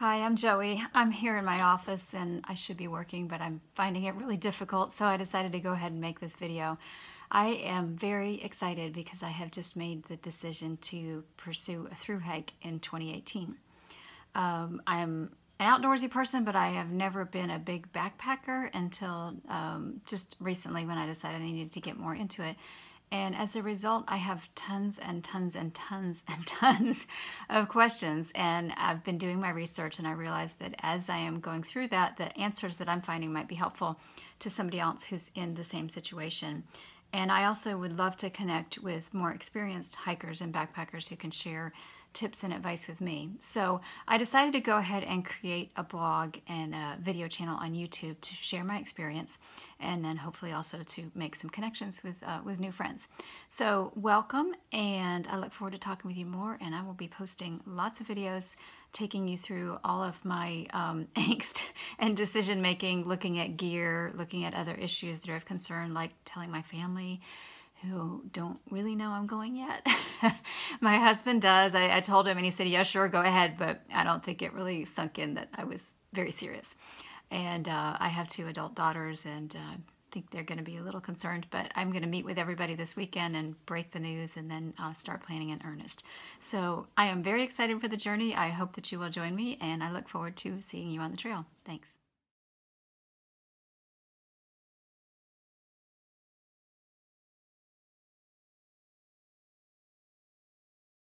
Hi, I'm Joey. I'm here in my office and I should be working, but I'm finding it really difficult, so I decided to go ahead and make this video. I am very excited because I have just made the decision to pursue a thru hike in 2018. I'm an outdoorsy person, but I have never been a big backpacker until just recently when I decided I needed to get more into it. And as a result, I have tons and tons and tons and tons of questions. And I've been doing my research and I realized that as I am going through that, the answers that I'm finding might be helpful to somebody else who's in the same situation. And I also would love to connect with more experienced hikers and backpackers who can share tips and advice with me. So I decided to go ahead and create a blog and a video channel on YouTube to share my experience and then hopefully also to make some connections with new friends. So welcome, and I look forward to talking with you more, and I will be posting lots of videos taking you through all of my angst and decision making, looking at gear, looking at other issues that are of concern, like telling my family, who don't really know I'm going yet. My husband does. I told him and he said, yeah, sure, go ahead, but I don't think it really sunk in that I was very serious. And I have two adult daughters and I think they're gonna be a little concerned, but I'm gonna meet with everybody this weekend and break the news and then start planning in earnest. So I am very excited for the journey. I hope that you will join me and I look forward to seeing you on the trail. Thanks.